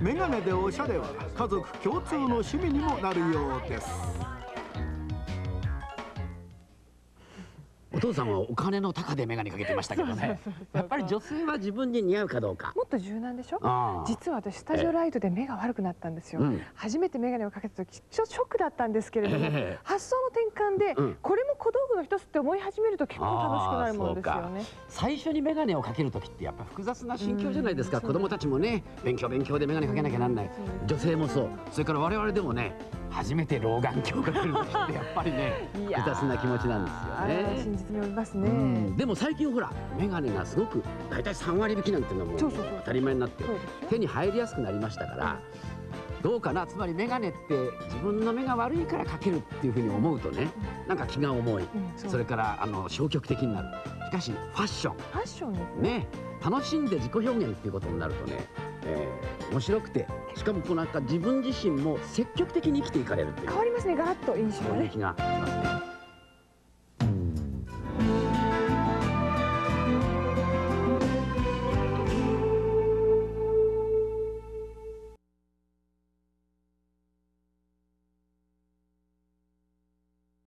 メガネでおしゃれは家族共通の趣味にもなるようです。お父さんはお金の高でメガネかけてましたけどね。やっぱり女性は自分に似合うかどうか。もっと柔軟でしょ。実は私スタジオライトで目が悪くなったんですよ。初めてメガネをかけた時ちょっとショックだったんですけれども、発想の転換でこれも小道具の一つって思い始めると結構楽しくなるものですよね。最初にメガネをかける時ってやっぱ複雑な心境じゃないですか。子供たちもね、勉強でメガネかけなきゃなんない。女性もそう。それから我々でもね、初めて老眼鏡をかける時ってやっぱりね複雑な気持ちなんですよね。実におりますね。でも最近ほらメガネがすごく大体3割引きなんていうのも当たり前になって手に入りやすくなりましたから、どうかな。つまりメガネって自分の目が悪いからかけるっていうふうに思うとね、なんか気が重い、それから消極的になる。しかしファッションね、楽しんで自己表現っていうことになるとね、面白くて、しかもこうなんか自分自身も積極的に生きていかれるっていう、変わりますね、ガラッと印象がね。